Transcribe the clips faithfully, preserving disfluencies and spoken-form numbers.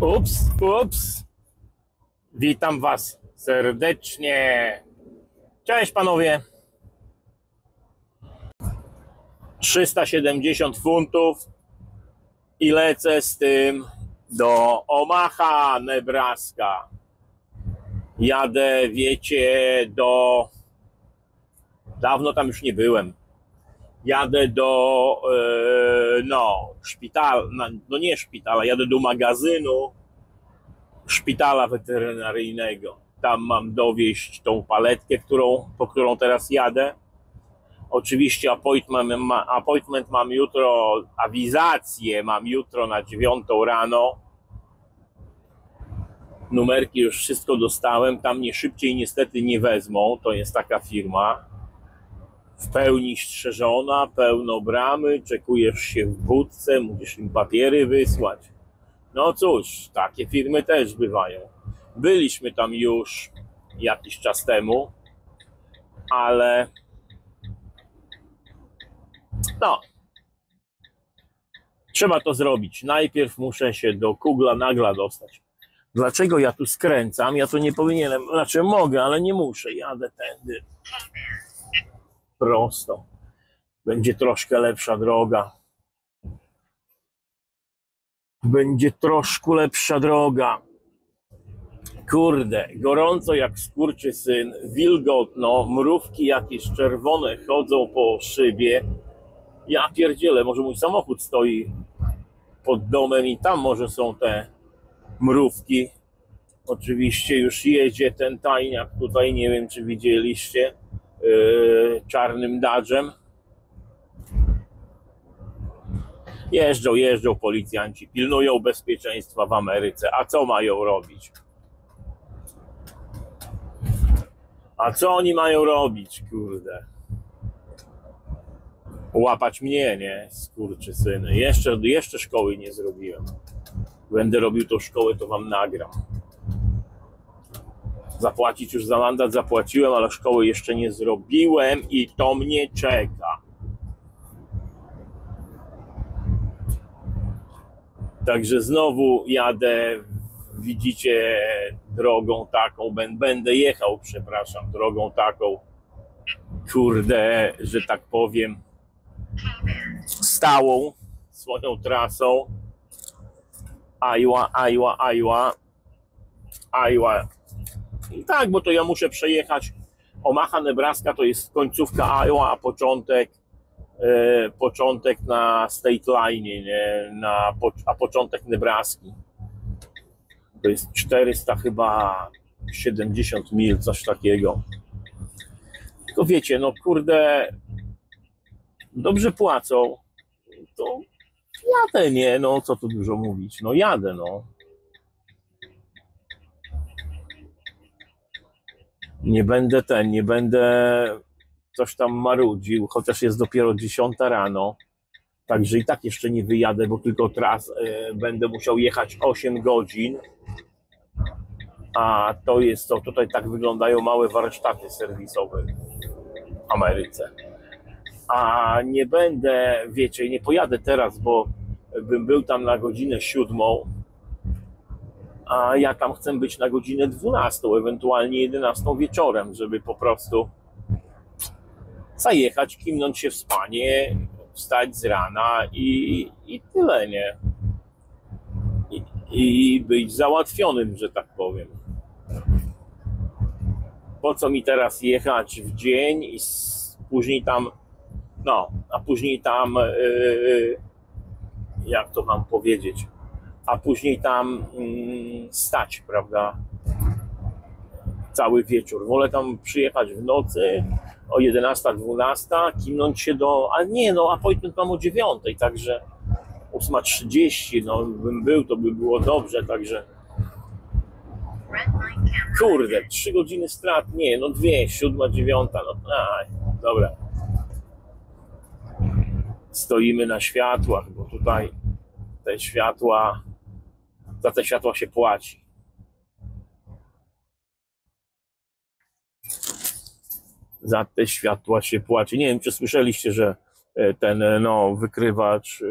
Ups, ups. Witam Was serdecznie. Cześć panowie. trzysta siedemdziesiąt funtów i lecę z tym do Omaha, Nebraska. Jadę, wiecie, do... Dawno tam już nie byłem. Jadę do, yy, no, szpitala, no nie szpitala, jadę do magazynu szpitala weterynaryjnego. Tam mam dowieść tą paletkę, którą, po którą teraz jadę. Oczywiście appointment, appointment mam jutro, awizację mam jutro na dziewiątą rano. Numerki już wszystko dostałem, tam mnie szybciej niestety nie wezmą, to jest taka firma. W pełni strzeżona, pełno bramy, czekujesz się w budce, musisz im papiery wysłać. No cóż, takie firmy też bywają. Byliśmy tam już jakiś czas temu, ale no, trzeba to zrobić. Najpierw muszę się do Kuehne Nagla dostać. Dlaczego ja tu skręcam? Ja tu nie powinienem, znaczy mogę, ale nie muszę. Jadę tędy. Prosto. Będzie troszkę lepsza droga. Będzie troszkę lepsza droga. Kurde, gorąco jak skurczysyn, wilgotno, mrówki jakieś czerwone chodzą po szybie. Ja pierdzielę, może mój samochód stoi pod domem i tam może są te mrówki. Oczywiście już jedzie ten tajniak tutaj, nie wiem czy widzieliście. Yy, czarnym dadżem. Jeżdżą, jeżdżą policjanci, pilnują bezpieczeństwa w Ameryce. A co mają robić? A co oni mają robić, kurde? Łapać mnie, nie? Skurczysyny. Jeszcze, jeszcze szkoły nie zrobiłem. Będę robił tą szkołę, to wam nagram. Zapłacić już za mandat zapłaciłem, ale szkoły jeszcze nie zrobiłem i to mnie czeka. Także znowu jadę, widzicie, drogą taką, będę jechał, przepraszam, drogą taką, kurde, że tak powiem, stałą swoją trasą. Iowa, Iowa, Iowa, Iowa. I tak, bo to ja muszę przejechać. Omaha, Nebraska to jest końcówka Iowa, a początek, e, początek na State Line, nie? Na, a początek Nebraski. To jest czterysta chyba siedemdziesiąt mil, coś takiego. Tylko wiecie, no kurde, dobrze płacą, to jadę, nie? No co tu dużo mówić, no jadę, no. Nie będę ten, nie będę coś tam marudził, chociaż jest dopiero dziesiąta rano, także i tak jeszcze nie wyjadę, bo tylko teraz y, będę musiał jechać osiem godzin, a to jest to, tutaj tak wyglądają małe warsztaty serwisowe w Ameryce. A nie będę, wiecie, nie pojadę teraz, bo bym był tam na godzinę siódmą, a ja tam chcę być na godzinę dwunastą, ewentualnie jedenastą wieczorem, żeby po prostu zajechać, kimnąć się w spanie, wstać z rana i, i tyle, nie? I, I być załatwionym, że tak powiem. Po co mi teraz jechać w dzień i z, później tam, no, a później tam, yy, jak to wam powiedzieć? A później tam mm, stać, prawda, cały wieczór. Wolę tam przyjechać w nocy o jedenasta, dwunasta, kimnąć się do... A nie, no, appointment mam o dziewiątej, także ósma trzydzieści, no, bym był, to by było dobrze, także... Kurde, trzy godziny strat, nie, no dwie, siódma, dziewiąta, no, aj, dobra. Stoimy na światłach, bo tutaj te światła... Za te światła się płaci. Za te światła się płaci. Nie wiem, czy słyszeliście, że ten no, wykrywacz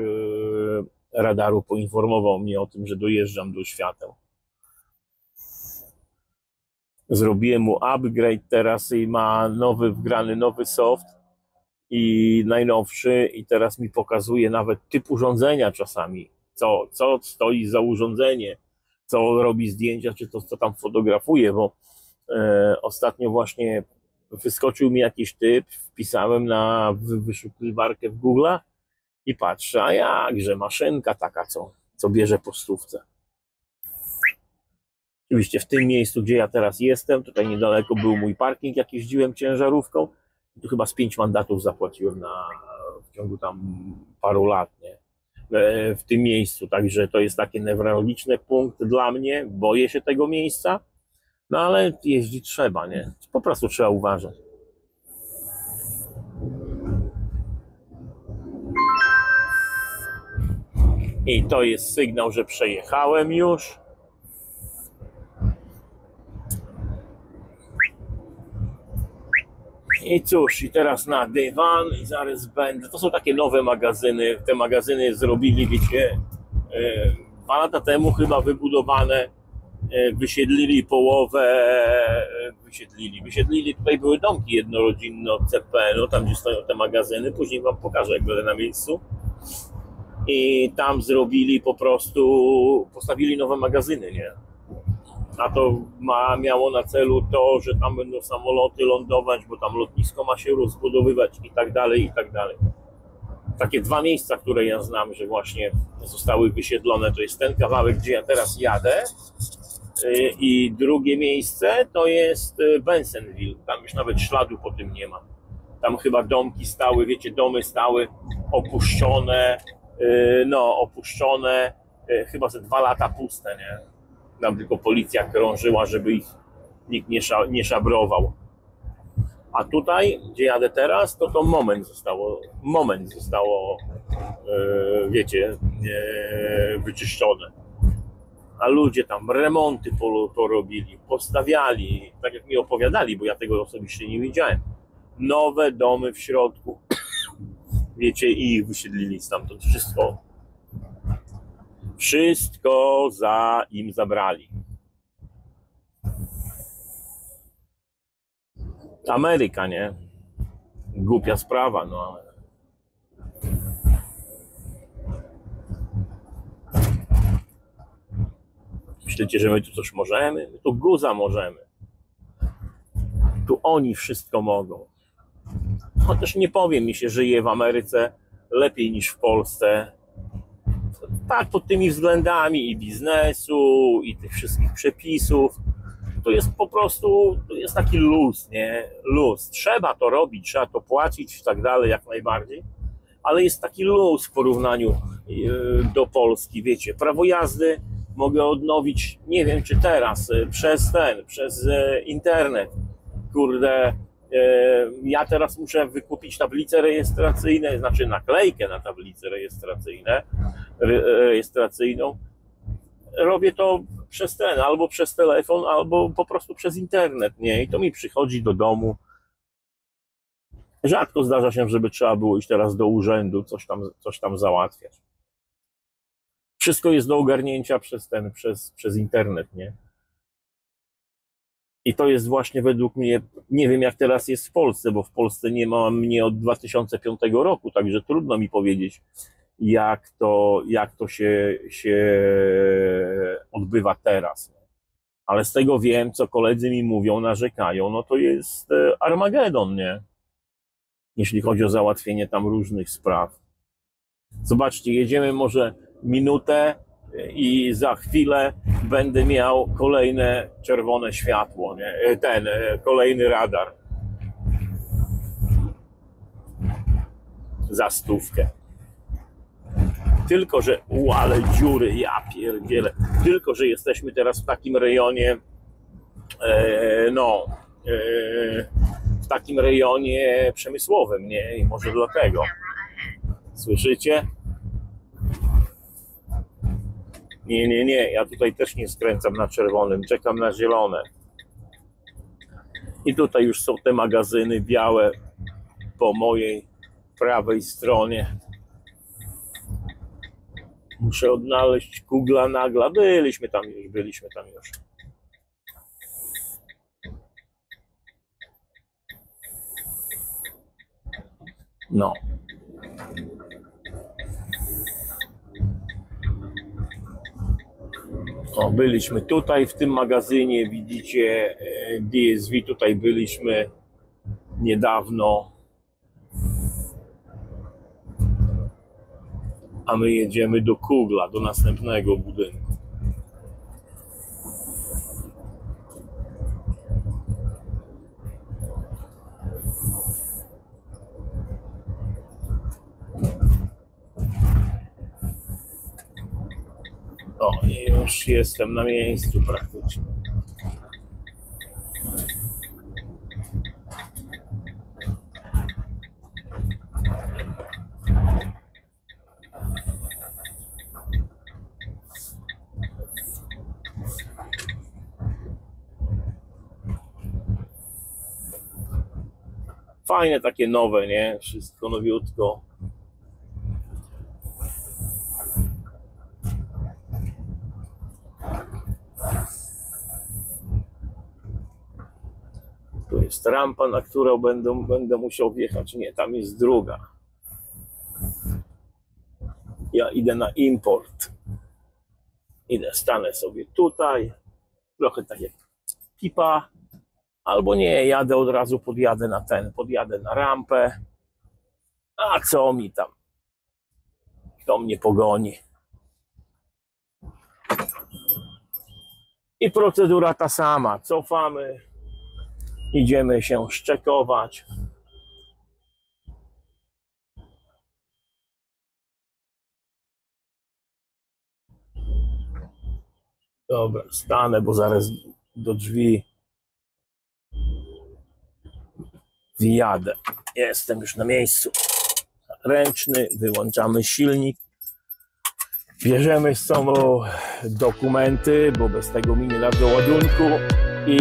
radaru poinformował mnie o tym, że dojeżdżam do świateł. Zrobiłem mu upgrade teraz i ma nowy, wgrany nowy soft i najnowszy, i teraz mi pokazuje nawet typ urządzenia czasami, co, co stoi za urządzenie, co robi zdjęcia, czy to, co tam fotografuje, bo e, ostatnio właśnie wyskoczył mi jakiś typ, wpisałem na wyszukiwarkę w Google i patrzę, a jakże maszynka taka, co, co bierze po stówce. Oczywiście w tym miejscu, gdzie ja teraz jestem, tutaj niedaleko był mój parking, jak jeździłem ciężarówką, tu chyba z pięć mandatów zapłaciłem na, w ciągu tam paru lat, nie? W tym miejscu, także to jest taki newralgiczny punkt dla mnie, boję się tego miejsca, no ale jeździć trzeba, nie? Po prostu trzeba uważać. I to jest sygnał, że przejechałem już. I cóż, i teraz na dywan i zaraz będę. To są takie nowe magazyny. Te magazyny zrobili, wiecie, dwa lata temu chyba wybudowane. Wysiedlili połowę, wysiedlili, wysiedlili. Tutaj były domki jednorodzinne od C P N-u, tam gdzie stoją te magazyny. Później wam pokażę, jak będę na miejscu. I tam zrobili po prostu, postawili nowe magazyny, nie? A to ma, miało na celu to, że tam będą samoloty lądować, bo tam lotnisko ma się rozbudowywać i tak dalej, i tak dalej. Takie dwa miejsca, które ja znam, że właśnie zostały wysiedlone, to jest ten kawałek, gdzie ja teraz jadę, i drugie miejsce to jest Bensonville, tam już nawet śladu po tym nie ma. Tam chyba domki stały, wiecie, domy stały opuszczone, no opuszczone, chyba ze dwa lata puste, nie? Tam tylko policja krążyła, żeby ich nikt nie, sza, nie szabrował. A tutaj, gdzie jadę teraz, to to moment zostało, moment zostało, e, wiecie, e, wyczyszczone. A ludzie tam remonty porobili, postawiali, tak jak mi opowiadali, bo ja tego osobiście nie widziałem. Nowe domy w środku, wiecie, i ich wysiedlili stamtąd wszystko. Wszystko za im zabrali. Ameryka, nie? Głupia sprawa, no ale... Myślicie, że my tu coś możemy? My tu guza możemy. Tu oni wszystko mogą. Chociaż nie powiem, mi się żyje w Ameryce lepiej niż w Polsce. Tak, pod tymi względami i biznesu, i tych wszystkich przepisów, to jest po prostu, to jest taki luz, nie? Luz. Trzeba to robić, trzeba to płacić i tak dalej, jak najbardziej, ale jest taki luz w porównaniu do Polski, wiecie. Prawo jazdy mogę odnowić, nie wiem czy teraz, przez ten, przez internet, kurde. Ja teraz muszę wykupić tablice rejestracyjne, znaczy naklejkę na tablice rejestracyjne, rejestracyjną. Robię to przez ten, albo przez telefon, albo po prostu przez internet, nie? I to mi przychodzi do domu. Rzadko zdarza się, żeby trzeba było iść teraz do urzędu, coś tam, coś tam załatwiać. Wszystko jest do ogarnięcia przez ten, przez, przez internet, nie? I to jest właśnie według mnie, nie wiem jak teraz jest w Polsce, bo w Polsce nie ma mnie od dwa tysiące piątego roku, także trudno mi powiedzieć, jak to, jak to się, się odbywa teraz. Ale z tego wiem, co koledzy mi mówią, narzekają, no to jest Armagedon, nie? Jeśli chodzi o załatwienie tam różnych spraw. Zobaczcie, jedziemy może minutę, i za chwilę będę miał kolejne czerwone światło, nie? Ten, kolejny radar. Za stówkę. Tylko, że, u, ale dziury, ja pierdzielę. Tylko, że jesteśmy teraz w takim rejonie, e, no, e, w takim rejonie przemysłowym, nie? I może dlatego. Słyszycie? Nie, nie, nie, ja tutaj też nie skręcam na czerwonym, czekam na zielone. I tutaj już są te magazyny białe po mojej prawej stronie. Muszę odnaleźć Kuehne Nagla. Byliśmy tam już, byliśmy tam już. No. O, byliśmy tutaj, w tym magazynie, widzicie, D S V, tutaj byliśmy niedawno. A my jedziemy do Kuehne, do następnego budynku. O, i już jestem na miejscu praktycznie. Fajne, takie nowe, nie? Wszystko nowiutko. Tu jest rampa, na którą będę, będę musiał wjechać. Nie, tam jest druga. Ja idę na import. Idę, stanę sobie tutaj. Trochę tak jak pipa. Albo nie, jadę od razu, podjadę na ten, podjadę na rampę. A co mi tam? Kto mnie pogoni? I procedura ta sama. Cofamy. Idziemy się szczekować. Dobra, stanę, bo zaraz do drzwi wjadę. Jestem już na miejscu. Ręczny, wyłączamy silnik. Bierzemy z sobą dokumenty, bo bez tego mi nie da do ładunku. I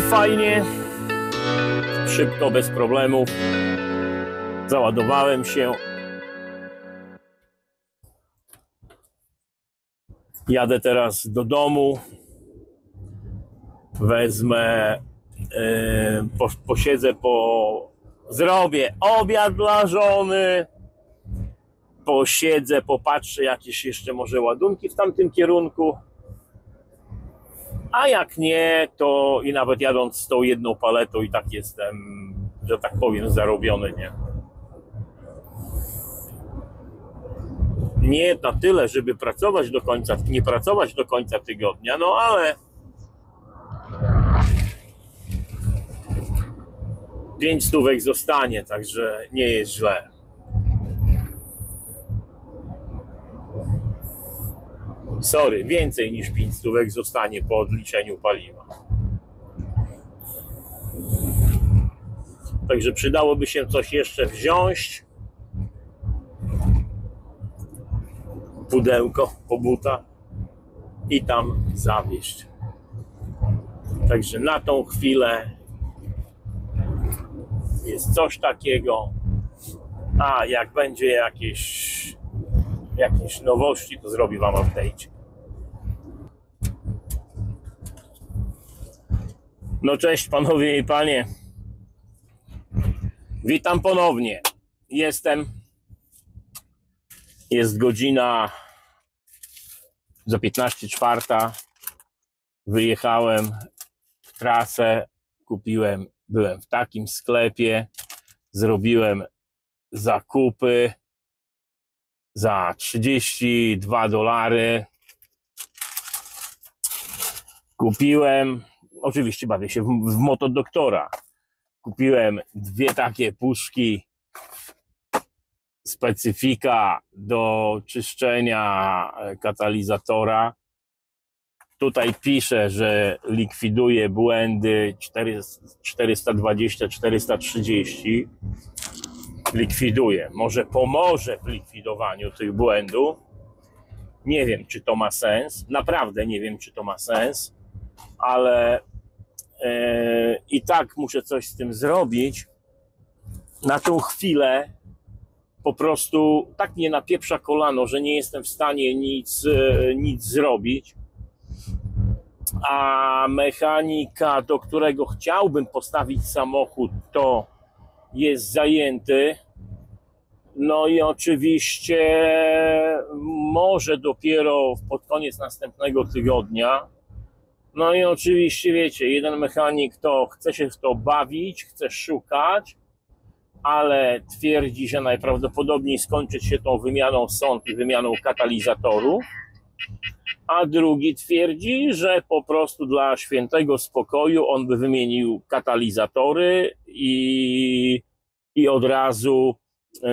fajnie, szybko, bez problemów. Załadowałem się. Jadę teraz do domu. Wezmę, yy, po, posiedzę, po, zrobię obiad dla żony. Posiedzę, popatrzę, jakieś jeszcze może ładunki w tamtym kierunku. A jak nie, to i nawet jadąc z tą jedną paletą i tak jestem, że tak powiem, zarobiony, nie? Nie na tyle, żeby pracować do końca, nie pracować do końca tygodnia, no ale pięć stówek zostanie, także nie jest źle. Sorry, więcej niż pięć stówek zostanie po odliczeniu paliwa. Także przydałoby się coś jeszcze wziąć. Pudełko, pobuta i tam zawieźć. Także na tą chwilę jest coś takiego. A jak będzie jakieś, jakieś nowości, to zrobię wam update. No cześć panowie i panie. Witam ponownie. Jestem. Jest godzina za piętnaście czwarta. Wyjechałem w trasę. Kupiłem, byłem w takim sklepie. Zrobiłem zakupy za trzydzieści dwa dolary. Kupiłem, oczywiście bawię się w, w motodoktora. Kupiłem dwie takie puszki specyfika do czyszczenia katalizatora. Tutaj pisze, że likwiduje błędy czterysta dwadzieścia czterysta trzydzieści. Likwiduje. Może pomoże w likwidowaniu tych błędów. Nie wiem, czy to ma sens. Naprawdę nie wiem, czy to ma sens. Ale yy, i tak muszę coś z tym zrobić. Na tą chwilę po prostu tak mnie napieprza kolano, że nie jestem w stanie nic, yy, nic zrobić. A mechanika, do którego chciałbym postawić samochód, to jest zajęty. No i oczywiście może dopiero pod koniec następnego tygodnia. No i oczywiście wiecie, jeden mechanik to chce się w to bawić, chce szukać, ale twierdzi, że najprawdopodobniej skończyć się tą wymianą sond i wymianą katalizatorów. A drugi twierdzi, że po prostu dla świętego spokoju on by wymienił katalizatory i, i od razu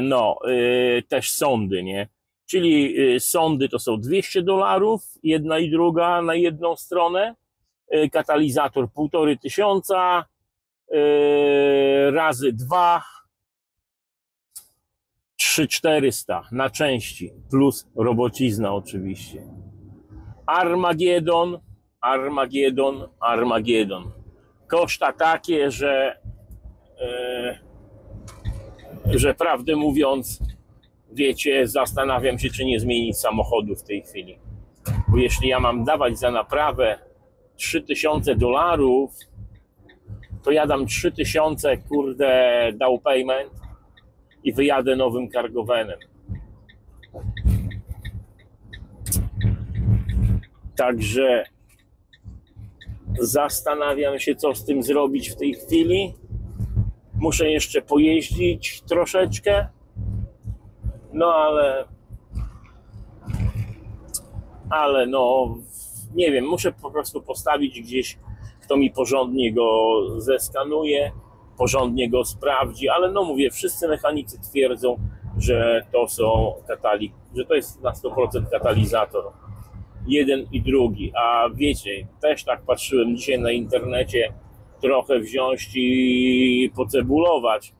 no, y, też sondy, nie? Czyli y, sondy to są dwieście dolarów, jedna i druga na jedną stronę, y, katalizator półtorej tysiąca, y, razy dwa, trzy tysiące czterysta na części, plus robocizna oczywiście. Armagedon, Armagedon, Armagedon. Koszta takie, że, yy, że prawdę mówiąc, wiecie, zastanawiam się, czy nie zmienić samochodu w tej chwili. Bo jeśli ja mam dawać za naprawę trzy tysiące dolarów, to ja dam trzy tysiące, kurde, down payment i wyjadę nowym cargowanem. Także zastanawiam się, co z tym zrobić w tej chwili. Muszę jeszcze pojeździć troszeczkę. No ale... Ale no... Nie wiem, muszę po prostu postawić gdzieś, kto mi porządnie go zeskanuje, porządnie go sprawdzi, ale no mówię, wszyscy mechanicy twierdzą, że to są katali... że to jest na sto procent katalizator. Jeden i drugi, a wiecie, też tak patrzyłem dzisiaj na internecie, trochę wziąć i pocebulować,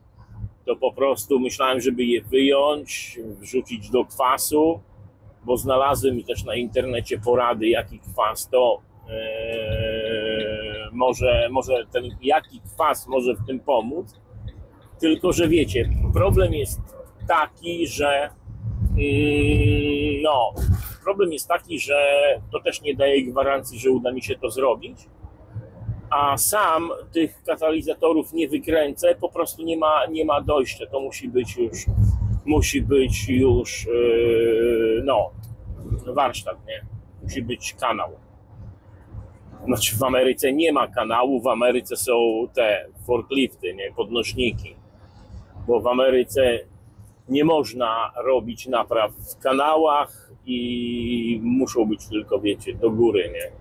to po prostu myślałem, żeby je wyjąć, wrzucić do kwasu, bo znalazłem też na internecie porady, jaki kwas to yy, może, może ten, jaki kwas może w tym pomóc, tylko że wiecie, problem jest taki, że yy, no problem jest taki, że to też nie daje gwarancji, że uda mi się to zrobić, a sam tych katalizatorów nie wykręcę, po prostu nie ma, nie ma dojścia, to musi być już, musi być już, yy, no, warsztat, nie? Musi być kanał. Znaczy w Ameryce nie ma kanału, w Ameryce są te forklifty, nie? Podnośniki, bo w Ameryce nie można robić napraw w kanałach, i muszą być tylko, wiecie, do góry, nie?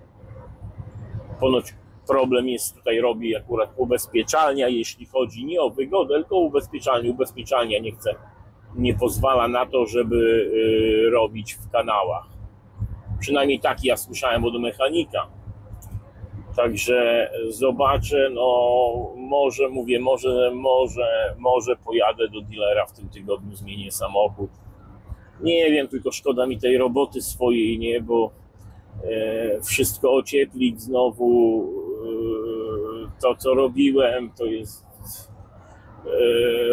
Ponoć problem jest, tutaj robi akurat ubezpieczalnia, jeśli chodzi nie o wygodę, tylko o ubezpieczalnię. Ubezpieczalnia nie chce, nie pozwala na to, żeby y, robić w kanałach. Przynajmniej tak ja słyszałem od mechanika. Także zobaczę, no może, mówię, może, może, może pojadę do dealera w tym tygodniu, zmienię samochód. Nie wiem, tylko szkoda mi tej roboty swojej, nie, bo e, wszystko ocieplić znowu, e, to co robiłem, to jest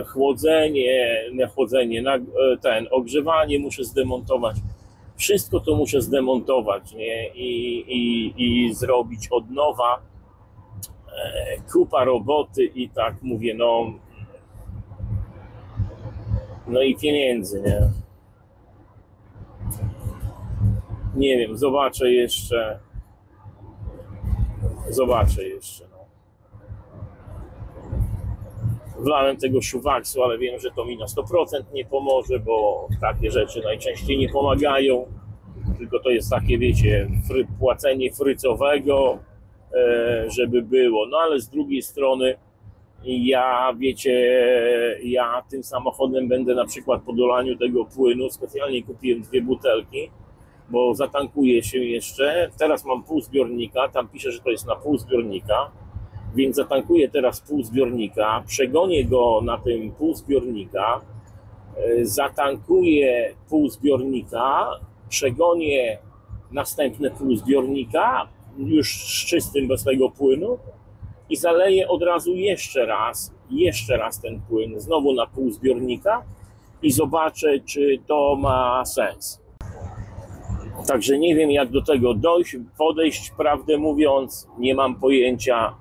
e, chłodzenie, nie chłodzenie, na, ten, ogrzewanie muszę zdemontować. Wszystko to muszę zdemontować, nie? I, i, i zrobić od nowa, e, kupa roboty i tak mówię, no, no i pieniędzy, nie? Nie wiem, zobaczę jeszcze, zobaczę jeszcze, no. Wlałem tego szuwaksu, ale wiem, że to mi na sto procent nie pomoże, bo takie rzeczy najczęściej nie pomagają. Tylko to jest takie, wiecie, fry, płacenie frycowego, e, żeby było. No ale z drugiej strony ja, wiecie, ja tym samochodem będę na przykład po dolaniu tego płynu. Specjalnie kupiłem dwie butelki, bo zatankuję się jeszcze. Teraz mam pół zbiornika, tam pisze, że to jest na pół zbiornika. Więc zatankuję teraz pół zbiornika, przegonię go na tym pół zbiornika, zatankuję pół zbiornika, przegonię następne pół zbiornika, już z czystym, bez tego płynu i zaleję od razu jeszcze raz, jeszcze raz ten płyn, znowu na pół zbiornika i zobaczę, czy to ma sens. Także nie wiem, jak do tego dojść, podejść, prawdę mówiąc, nie mam pojęcia.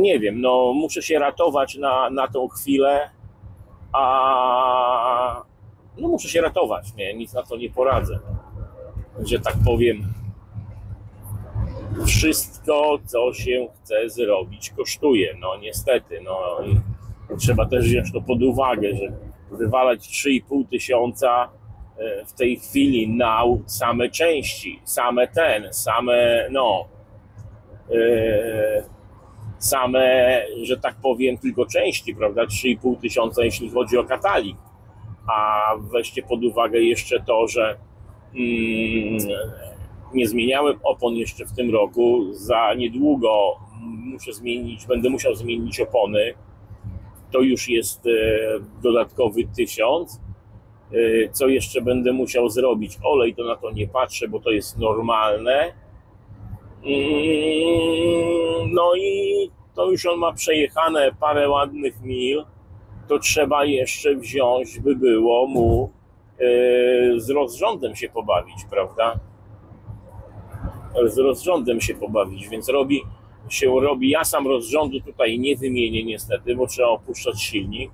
Nie wiem, no muszę się ratować na, na tą chwilę, a no muszę się ratować, nie, nic na to nie poradzę, że tak powiem, wszystko co się chce zrobić kosztuje, no niestety, no i trzeba też wziąć to pod uwagę, że wywalać trzy i pół tysiąca w tej chwili na same części, same ten, same, no, yy, same, że tak powiem, tylko części, prawda, trzy i pół tysiąca, jeśli chodzi o katalik, a weźcie pod uwagę jeszcze to, że mm, nie zmieniałem opon jeszcze w tym roku, za niedługo muszę zmienić, będę musiał zmienić opony, to już jest e, dodatkowy tysiąc, e, co jeszcze będę musiał zrobić, olej to na to nie patrzę, bo to jest normalne. No i to już on ma przejechane parę ładnych mil, to trzeba jeszcze wziąć, by było mu yy, z rozrządem się pobawić, prawda? Z rozrządem się pobawić, więc robi się robi, ja sam rozrządu tutaj nie wymienię niestety, bo trzeba opuszczać silnik,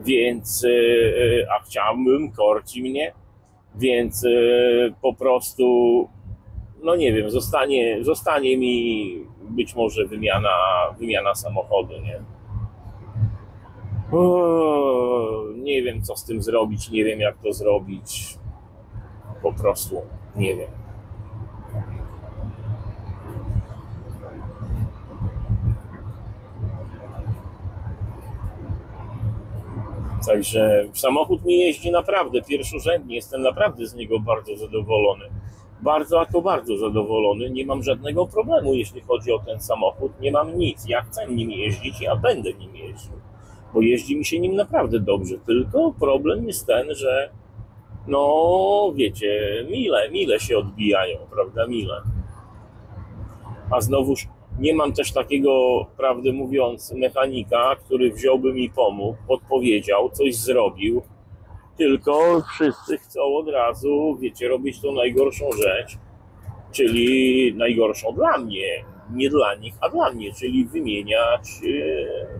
więc, yy, a chciałbym, korci mnie, więc yy, po prostu no nie wiem, zostanie, zostanie mi być może wymiana, wymiana samochodu, nie? O, nie wiem, co z tym zrobić, nie wiem, jak to zrobić. Po prostu nie wiem. Także samochód mi jeździ naprawdę pierwszorzędnie, jestem naprawdę z niego bardzo zadowolony. Bardzo, a to bardzo zadowolony, nie mam żadnego problemu, jeśli chodzi o ten samochód, nie mam nic, ja chcę nim jeździć, ja będę nim jeździł, bo jeździ mi się nim naprawdę dobrze, tylko problem jest ten, że no wiecie, mile, mile się odbijają, prawda, mile. A znowuż nie mam też takiego, prawdę mówiąc, mechanika, który wziąłby mi pomógł, podpowiedział, coś zrobił, tylko wszyscy chcą od razu, wiecie, robić tą najgorszą rzecz, czyli najgorszą dla mnie, nie dla nich, a dla mnie, czyli wymieniać,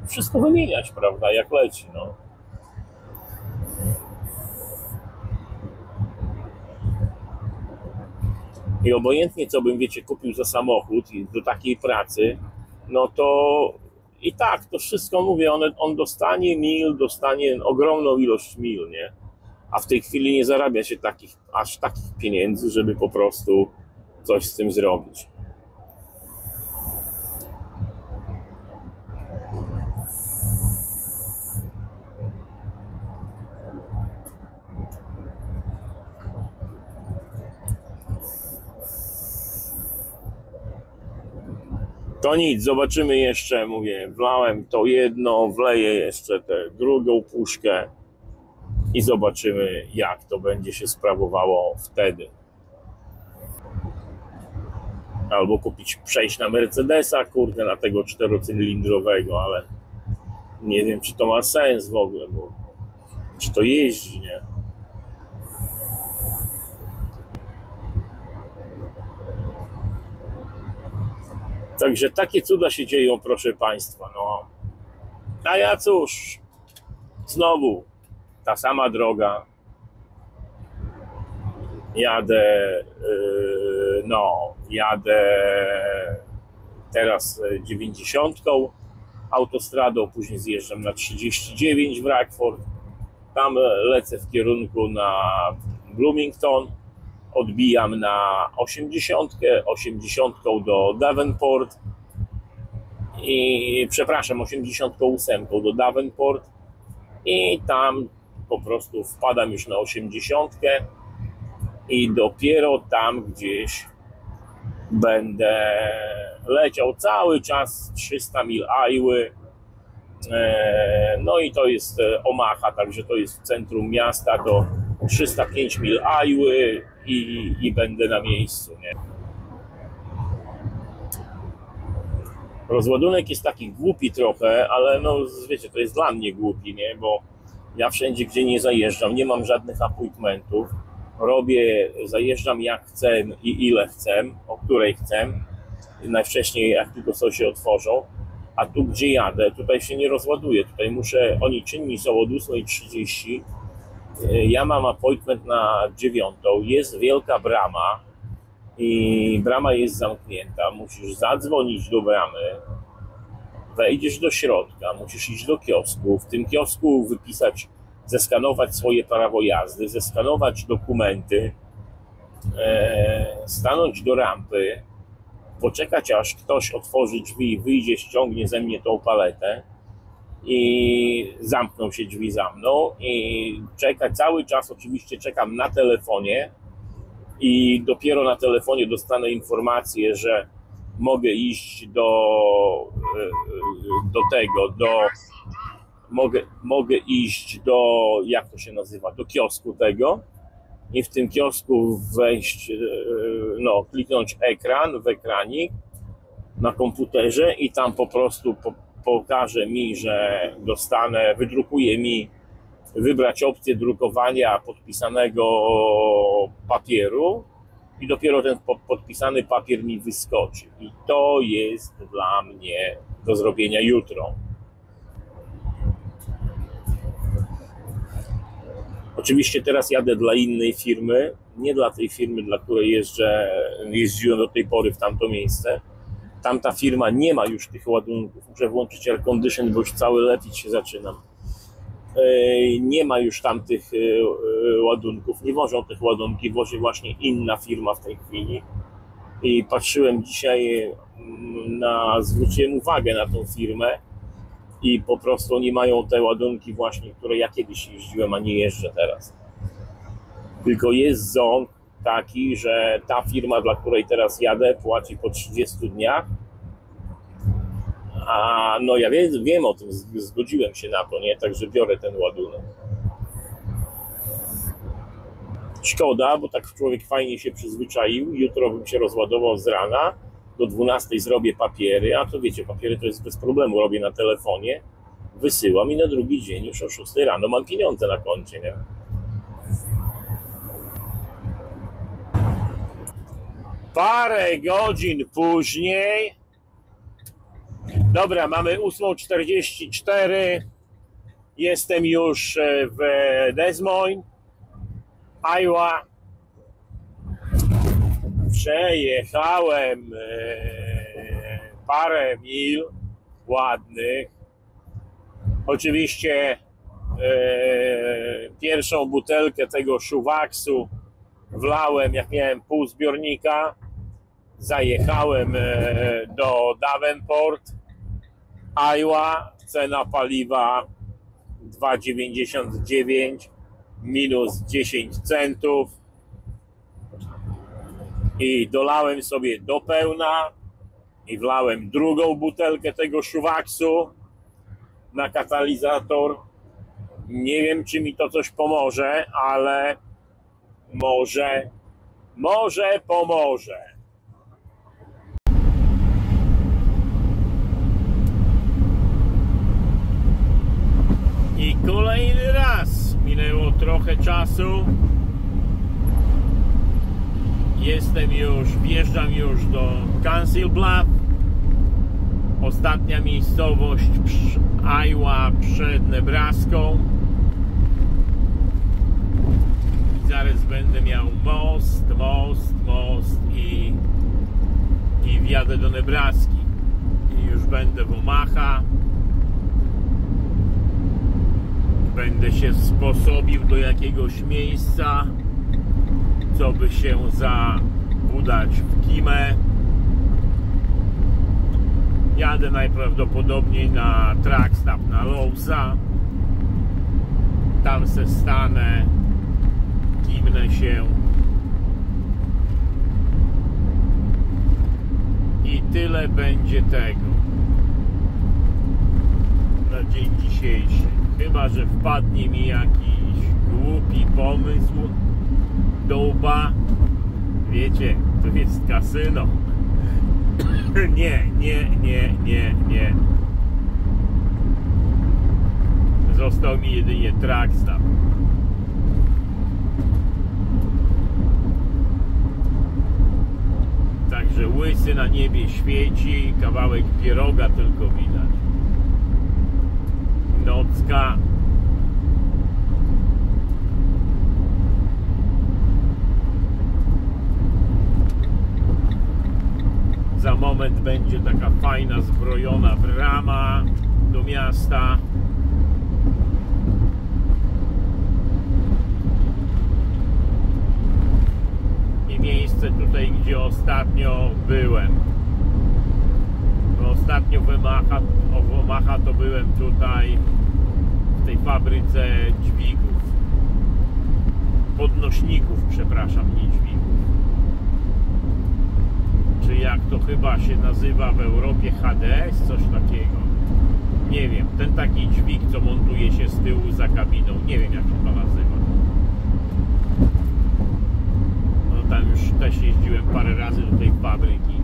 wszystko wymieniać, prawda, jak leci, no. I obojętnie co bym, wiecie, kupił za samochód do takiej pracy, no to i tak, to wszystko mówię, on, on dostanie mil, dostanie ogromną ilość mil, nie? A w tej chwili nie zarabia się takich, aż takich pieniędzy, żeby po prostu coś z tym zrobić. To nic, zobaczymy jeszcze, mówię, wlałem to jedno, wleję jeszcze tę drugą puszkę i zobaczymy, jak to będzie się sprawowało wtedy. Albo kupić, przejść na Mercedesa, kurde, na tego czterocylindrowego, ale nie wiem, czy to ma sens w ogóle, bo czy to jeździ, nie? Także takie cuda się dzieją, proszę Państwa, no. A ja cóż, znowu ta sama droga. Jadę, yy, no, jadę teraz dziewięćdziesiątką autostradą, później zjeżdżam na trzydzieści dziewięć w Rockford. Tam lecę w kierunku na Bloomington, odbijam na osiemdziesiątkę, osiemdziesiątką do Davenport i przepraszam, osiemdziesiątką ósemką do Davenport i tam po prostu wpadam już na osiemdziesiątkę i dopiero tam gdzieś będę leciał cały czas trzysta mil Iowy. No i to jest Omaha, także to jest w centrum miasta, to trzysta pięć mil Iowy i, i będę na miejscu, nie? Rozładunek jest taki głupi trochę, ale no wiecie, to jest dla mnie głupi, nie? Bo ja wszędzie, gdzie nie zajeżdżam, nie mam żadnych appointmentów, robię, zajeżdżam jak chcę i ile chcę, o której chcę, najwcześniej jak tylko coś się otworzą, a tu gdzie jadę, tutaj się nie rozładuję, tutaj muszę, oni czynni są od ósmej trzydzieści, ja mam appointment na dziewiątą, jest wielka brama i brama jest zamknięta, musisz zadzwonić do bramy, wejdziesz do środka, musisz iść do kiosku, w tym kiosku wypisać, zeskanować swoje prawo jazdy, zeskanować dokumenty, e, stanąć do rampy, poczekać aż ktoś otworzy drzwi, wyjdzie, ściągnie ze mnie tą paletę i zamkną się drzwi za mną i czekać cały czas, oczywiście czekam na telefonie i dopiero na telefonie dostanę informację, że mogę iść do, do tego, do Mogę, mogę iść do, jak to się nazywa, do kiosku tego i w tym kiosku wejść, no, kliknąć ekran w ekranik na komputerze i tam po prostu po, pokaże mi, że dostanę, wydrukuje mi, wybrać opcję drukowania podpisanego papieru i dopiero ten po, podpisany papier mi wyskoczy i to jest dla mnie do zrobienia jutro. Oczywiście teraz jadę dla innej firmy, nie dla tej firmy, dla której jeżdżę, jeździłem do tej pory w tamto miejsce. Tamta firma nie ma już tych ładunków, muszę włączyć air condition, bo już cały lepić się zaczynam. Nie ma już tamtych ładunków, nie wożą tych ładunków, wozi właśnie inna firma w tej chwili. I patrzyłem dzisiaj, na, zwróciłem uwagę na tą firmę. I po prostu oni mają te ładunki właśnie, które ja kiedyś jeździłem, a nie jeżdżę teraz. Tylko jest ząb taki, że ta firma, dla której teraz jadę, płaci po trzydziestu dniach. A no ja wiem, wiem o tym, zgodziłem się na to, nie? Także biorę ten ładunek. Szkoda, bo tak człowiek fajnie się przyzwyczaił. Jutro bym się rozładował z rana. Do dwunastej zrobię papiery, a to wiecie, papiery to jest bez problemu, robię na telefonie, wysyłam i na drugi dzień już o szóstej rano mam pieniądze na koncie, nie? Parę godzin później, dobra, mamy ósmą czterdzieści cztery, jestem już w Des Moines, Iowa. Przejechałem parę mil ładnych. Oczywiście pierwszą butelkę tego szuwaksu wlałem, jak miałem pół zbiornika. Zajechałem do Davenport, Iowa, cena paliwa dwa dziewięćdziesiąt dziewięć minus dziesięć centów. I dolałem sobie do pełna i wlałem drugą butelkę tego szuwaksu na katalizator. Nie wiem, czy mi to coś pomoże, ale może, może pomoże. I kolejny raz minęło trochę czasu. Jestem już, wjeżdżam już do Council Bluffs. Ostatnia miejscowość Iowa przed Nebraską. I zaraz będę miał most, most, most i, i wjadę do Nebraski. I już będę w Omaha. Będę się sposobił do jakiegoś miejsca, co by się za udać w Kimę. Jadę najprawdopodobniej na track stop na Lowsa. Tam se stanę, kimnę się. I tyle będzie tego na dzień dzisiejszy. Chyba że wpadnie mi jakiś głupi pomysł do łba. Wiecie, to jest kasyno. Nie, nie, nie, nie, nie. Został mi jedynie track stop. Także łysy na niebie świeci, kawałek pieroga tylko widać. Nocka. Za moment będzie taka fajna zbrojona brama do miasta. I miejsce tutaj, gdzie ostatnio byłem. Bo ostatnio w Omaha, w Omaha to byłem tutaj w tej fabryce dźwigów. Podnośników, przepraszam, nie dźwigów. Czy jak to chyba się nazywa w Europie, H D S, coś takiego. Nie wiem, ten taki dźwig, co montuje się z tyłu za kabiną, nie wiem jak się to nazywa. No tam już też jeździłem parę razy do tej fabryki.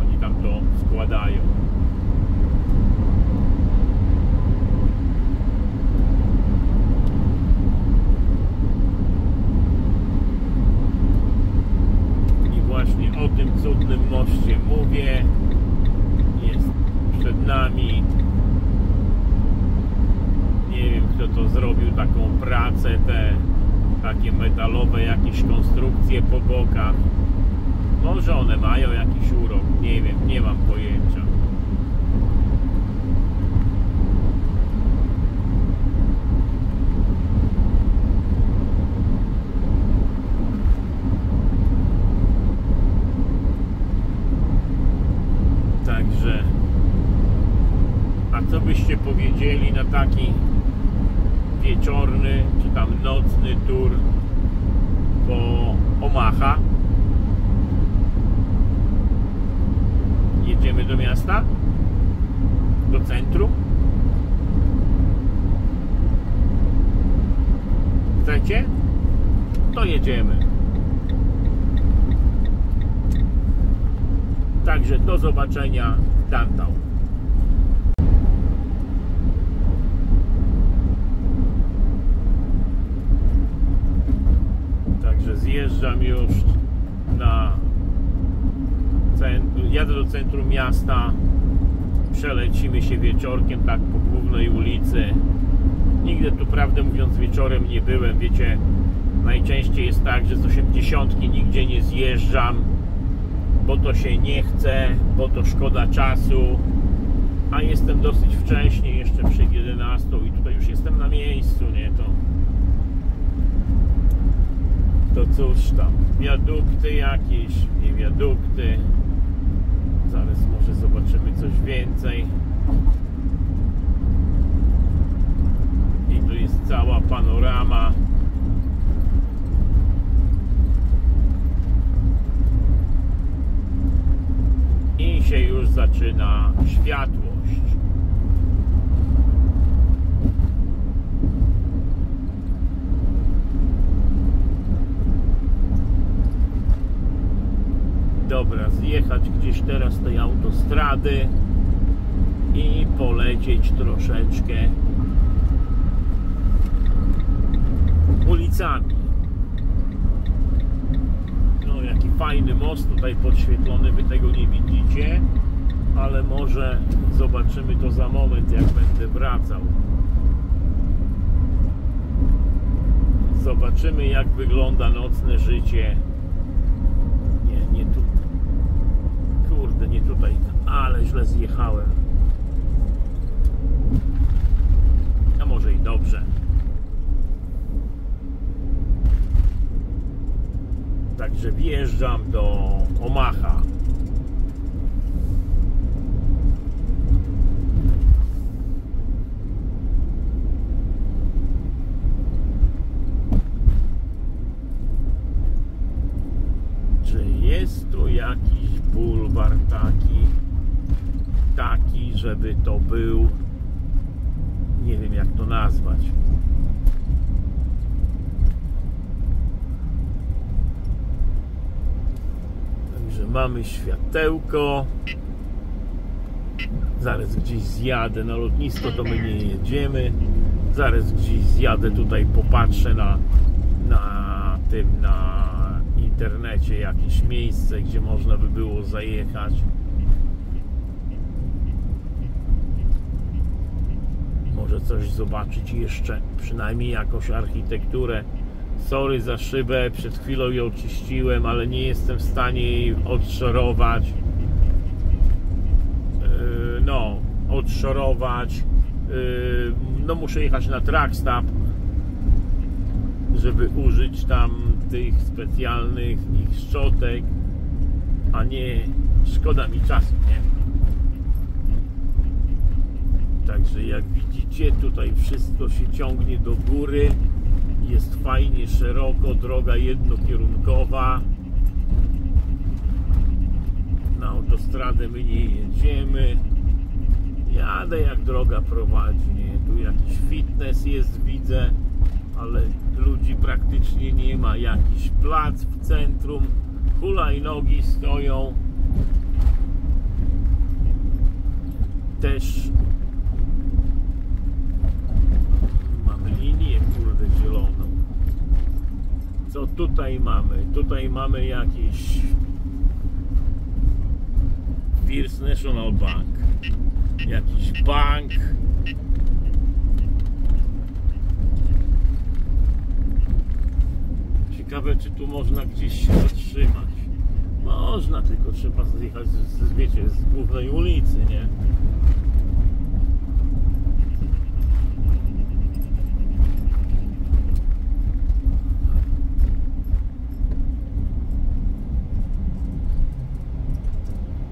Oni tam to składają. O tym cudnym moście mówię. Jest przed nami. Nie wiem, kto to zrobił, taką pracę, te takie metalowe jakieś konstrukcje po bokach. Może one mają jakiś urok, nie wiem, nie mam pojęcia. Co byście powiedzieli na taki wieczorny czy tam nocny tur po Omaha? Jedziemy do miasta? Do centrum? Chcecie? To jedziemy. Także do zobaczenia w downtown. Zjeżdżam już na centrum, jadę do centrum miasta, przelecimy się wieczorkiem tak po głównej ulicy. Nigdy tu, prawdę mówiąc, wieczorem nie byłem, wiecie, najczęściej jest tak, że z osiemdziesiątki nigdzie nie zjeżdżam, bo to się nie chce, bo to szkoda czasu, a jestem dosyć wcześnie, jeszcze przed jedenastą i tutaj już jestem na miejscu, nie to. To cóż tam, wiadukty jakieś, nie wiadukty. Zaraz może zobaczymy coś więcej. I tu jest cała panorama. I się już czy na światłość. Dobra, zjechać gdzieś teraz tej autostrady i polecieć troszeczkę ulicami. No, jaki fajny most tutaj podświetlony, wy tego nie widzicie, ale może zobaczymy to za moment, jak będę wracał. Zobaczymy, jak wygląda nocne życie. Nie, nie tu. Kurde, nie tutaj, ale źle zjechałem. A może i dobrze. Także wjeżdżam do Omaha. Czy jest tu jakiś bulwar taki, taki, żeby to był, nie wiem jak to nazwać. Mamy światełko. Zaraz gdzieś zjadę na lotnisko, to my nie jedziemy. Zaraz gdzieś zjadę, tutaj popatrzę na, na tym, na internecie jakieś miejsce, gdzie można by było zajechać. Może coś zobaczyć jeszcze, przynajmniej jakąś architekturę. Sorry za szybę, przed chwilą ją czyściłem, ale nie jestem w stanie jej odszorować. Yy, no, odszorować. Yy, no, muszę jechać na truckstop, żeby użyć tam tych specjalnych ich szczotek, a nie, szkoda mi czasu, nie? Także jak widzicie, tutaj wszystko się ciągnie do góry. Jest fajnie szeroko, droga jednokierunkowa. Na autostradę my nie jedziemy. Jadę jak droga prowadzi. Nie? Tu jakiś fitness jest, widzę, ale ludzi praktycznie nie ma. Jakiś plac w centrum, hulajnogi stoją. Też linię, kurde, zieloną. Co tutaj mamy? Tutaj mamy jakiś First National Bank, jakiś bank. Ciekawe, czy tu można gdzieś się zatrzymać. Można, tylko trzeba zjechać z, wiecie, z głównej ulicy, nie?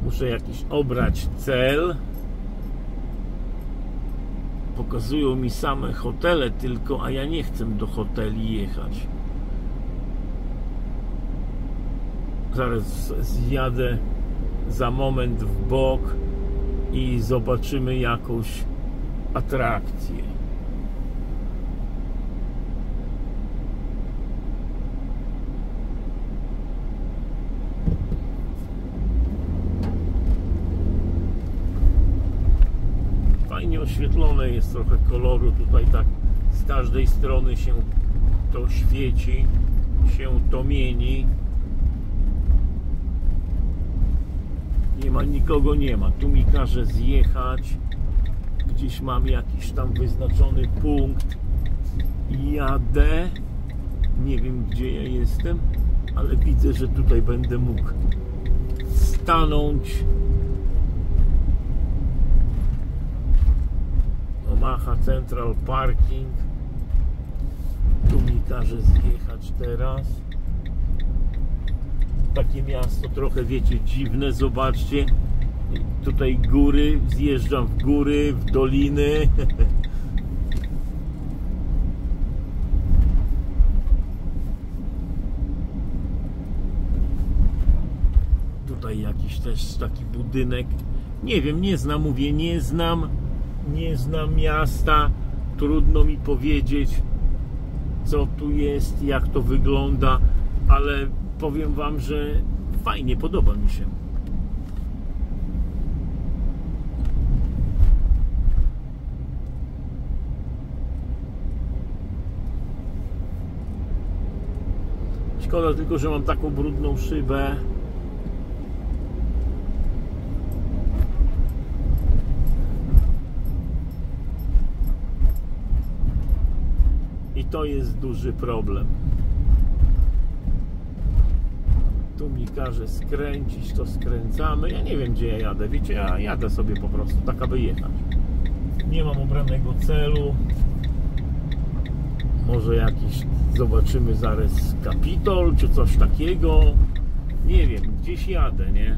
Muszę jakiś obrać cel. Pokazują mi same hotele tylko, a ja nie chcę do hoteli jechać. Zaraz zjadę za moment w bok i zobaczymy jakąś atrakcję. Oświetlone jest, trochę koloru tutaj, tak z każdej strony się to świeci, się to mieni. Nie ma, nikogo nie ma. Tu mi każe zjechać. Gdzieś mam jakiś tam wyznaczony punkt. Jadę. Nie wiem, gdzie ja jestem, ale widzę, że tutaj będę mógł stanąć. Omaha Central Parking. Tu mi każe zjechać teraz. Takie miasto trochę, wiecie, dziwne, zobaczcie. Tutaj góry, zjeżdżam w góry, w doliny. Tutaj jakiś też taki budynek nie wiem, nie znam, mówię, nie znam, nie znam miasta, trudno mi powiedzieć, co tu jest, jak to wygląda, ale powiem wam, że fajnie, podoba mi się. Szkoda tylko, że mam taką brudną szybę. I to jest duży problem. Tu mi każe skręcić, to skręcamy. Ja nie wiem, gdzie ja jadę, wiecie, ja jadę sobie po prostu, tak aby jechać. Nie mam obranego celu. Może jakiś, zobaczymy zaraz, Kapitol, czy coś takiego. Nie wiem, gdzieś jadę, nie?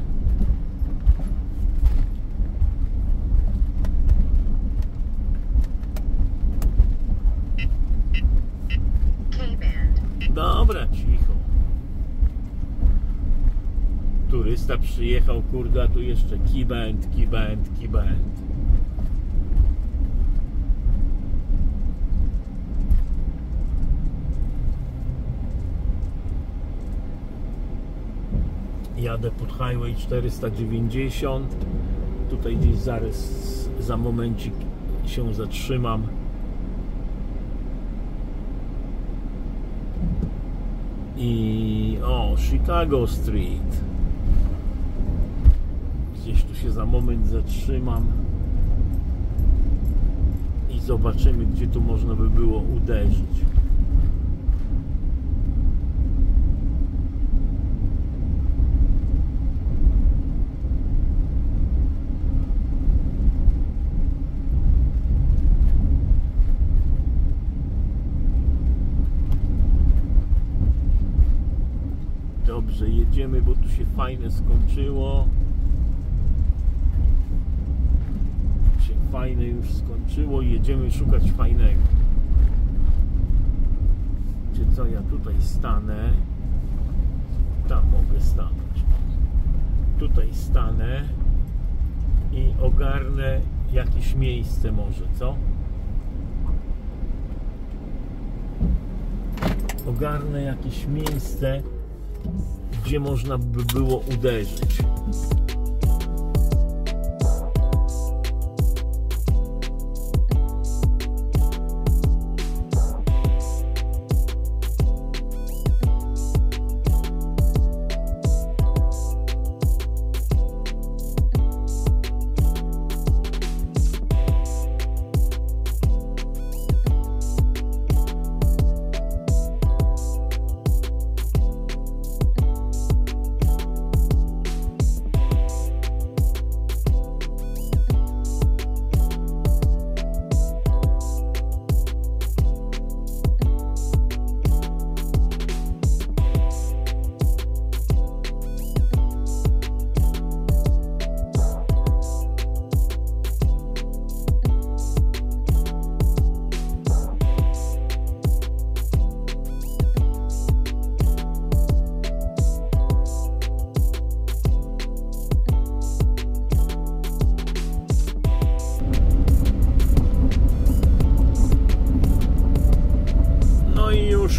Dobra, cicho. Turysta przyjechał, kurde, a tu jeszcze kibend, kibend, kibend. Jadę pod Highway czterysta dziewięćdziesiąt. Tutaj gdzieś zaraz, za momencik się zatrzymam. I o, Chicago Street. Gdzieś tu się za moment zatrzymam. I zobaczymy, gdzie tu można by było uderzyć. Dobrze, jedziemy, bo tu się fajne skończyło. Tu się fajne już skończyło i jedziemy szukać fajnego. Czy co, ja tutaj stanę? Tam mogę stanąć. Tutaj stanę i ogarnę jakieś miejsce może, co? Ogarnę jakieś miejsce, gdzie można by było uderzyć.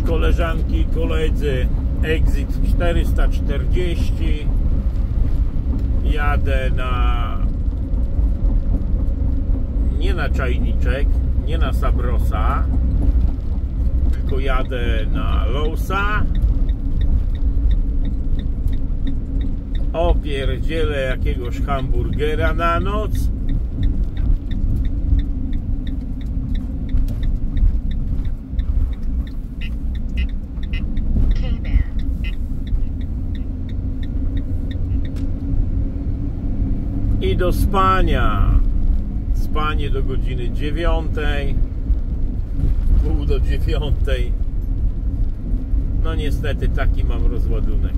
Koleżanki, koledzy, exit czterysta czterdzieści, jadę na, nie na Czajniczek, nie na Sabrosa, tylko jadę na Lousa. Opierdzielę jakiegoś hamburgera na noc. I do spania. Spanie do godziny dziewiątej, pół do dziewiątej. No niestety taki mam rozładunek.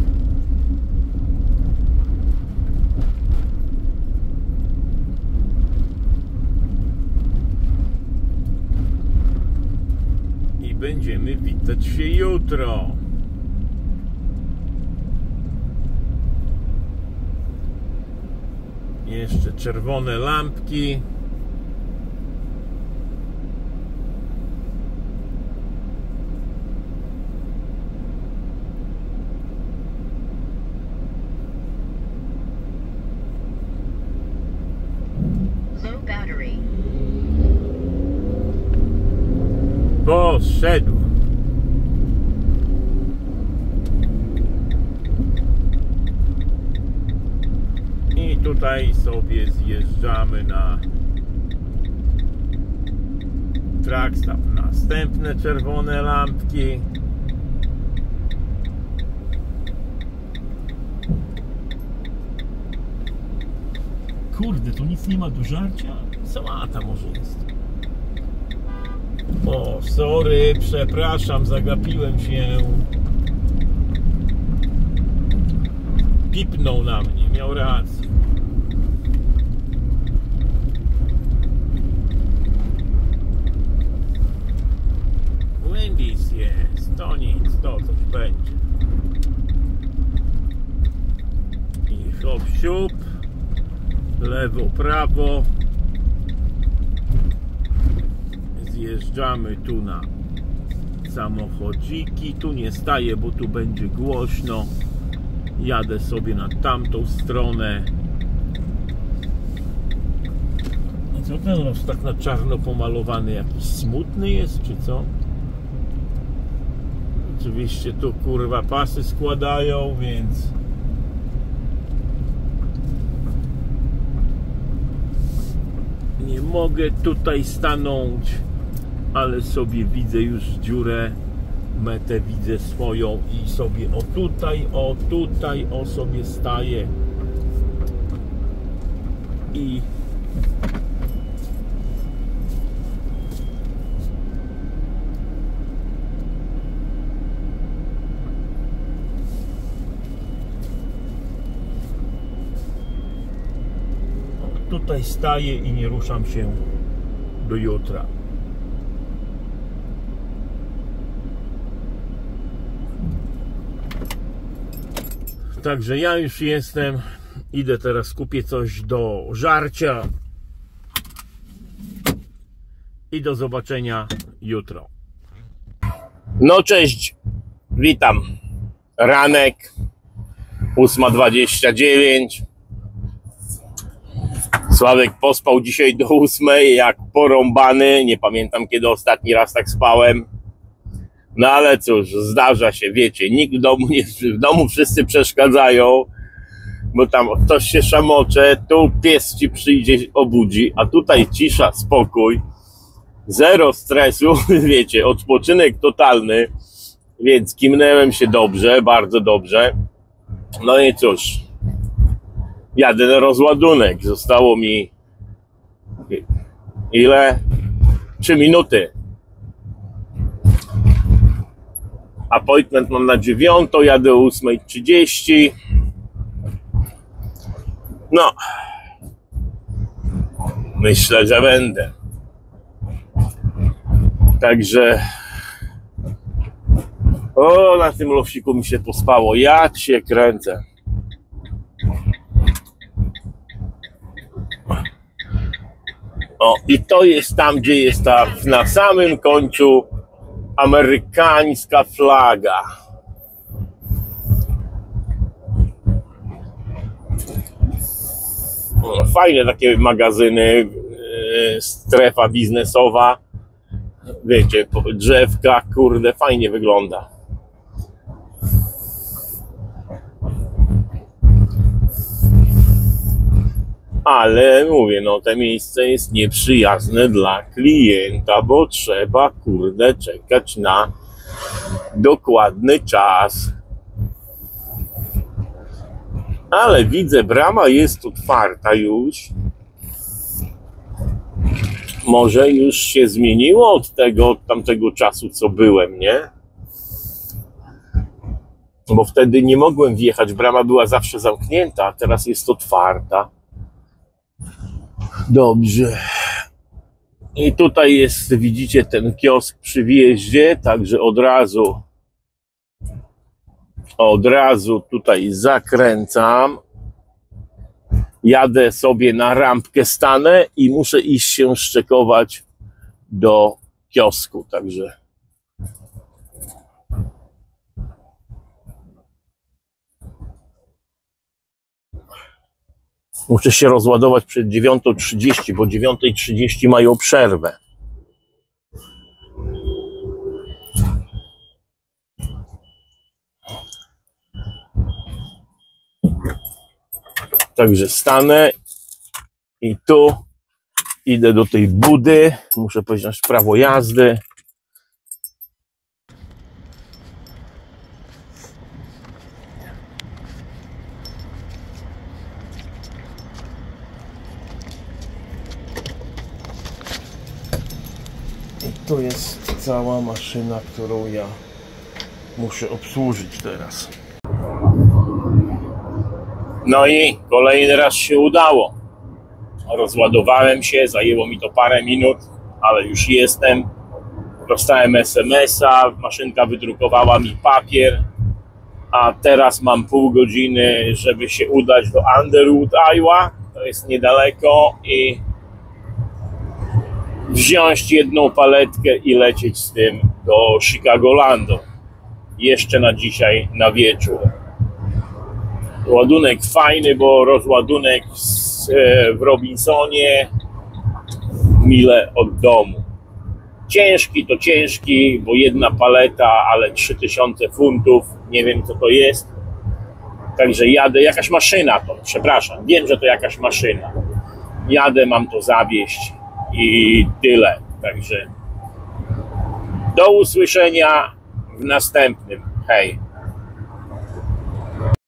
I będziemy witać się jutro. jeszcze czerwone lampki. Poszedł. I tutaj sobie zjeżdżamy na trackstop. Następne czerwone lampki. Kurde, tu nic nie ma do żarcia? Sałata może jest. O, sorry, przepraszam, zagapiłem się. Pipnął na mnie, miał rację. Wendy's jest, to nic, to coś będzie. I hop, siup, lewo, prawo. Zjeżdżamy tu na samochodziki. Tu nie staję, bo tu będzie głośno. Jadę sobie na tamtą stronę. I co ten los tak na czarno pomalowany? Jakiś smutny jest, czy co? Oczywiście tu kurwa pasy składają, więc... nie mogę tutaj stanąć, ale sobie widzę już dziurę, metę widzę swoją i sobie o tutaj, o tutaj, o sobie staję i o tutaj staję i nie ruszam się do jutra. Także ja już jestem, idę teraz, kupię coś do żarcia i do zobaczenia jutro. No cześć, witam. Ranek, ósma dwadzieścia dziewięć. Sławek pospał dzisiaj do ósmej, jak porąbany. Nie pamiętam, kiedy ostatni raz tak spałem. No ale cóż, zdarza się, wiecie, nikt w domu nie, w domu wszyscy przeszkadzają, bo tam ktoś się szamocze, tu pies ci przyjdzie, obudzi, a tutaj cisza, spokój, zero stresu, wiecie, odpoczynek totalny, więc kimnęłem się dobrze, bardzo dobrze. No i cóż, jadę na rozładunek, zostało mi ile? trzy minuty. Appointment mam na dziewiątą, jadę o ósmej trzydzieści. No, myślę, że będę. Także, o, na tym lofsiku mi się pospało. Ja się kręcę. O, i to jest tam, gdzie jest ta, na samym końcu, amerykańska flaga. Fajne takie magazyny, strefa biznesowa, wiecie, drzewka, kurde, fajnie wygląda. Ale mówię, no to miejsce jest nieprzyjazne dla klienta, bo trzeba, kurde, czekać na dokładny czas. Ale widzę, brama jest otwarta już. Może już się zmieniło od tego, od tamtego czasu, co byłem, nie? Bo wtedy nie mogłem wjechać, brama była zawsze zamknięta, a teraz jest otwarta. Dobrze. I tutaj jest, widzicie, ten kiosk przy wjeździe, także od razu od razu tutaj zakręcam jadę sobie na rampkę, stanę i muszę iść się szczekować do kiosku, także muszę się rozładować przed dziewiątą trzydzieści, bo dziewiątej trzydzieści mają przerwę. Także stanę i tu idę do tej budy, muszę powiedzieć prawo jazdy. I tu jest cała maszyna, którą ja muszę obsłużyć teraz. No i kolejny raz się udało. Rozładowałem się, zajęło mi to parę minut, ale już jestem. Dostałem es em es a, maszynka wydrukowała mi papier, a teraz mam pół godziny, żeby się udać do Underwood, Iowa, to jest niedaleko, i wziąć jedną paletkę i lecieć z tym do Chicagolandu. Jeszcze na dzisiaj, na wieczór. Ładunek fajny, bo rozładunek w Robinsonie, mile od domu. Ciężki to ciężki, bo jedna paleta, ale trzy tysiące funtów, nie wiem co to jest. Także jadę, jakaś maszyna to, przepraszam, wiem, że to jakaś maszyna. Jadę, mam to zawieźć i tyle. Także do usłyszenia w następnym. Hej.